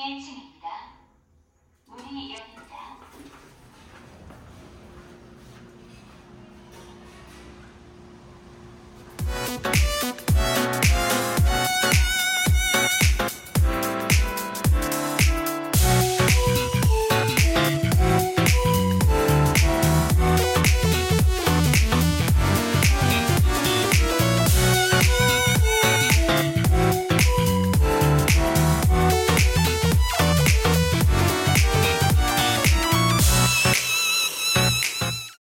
예, 선생님.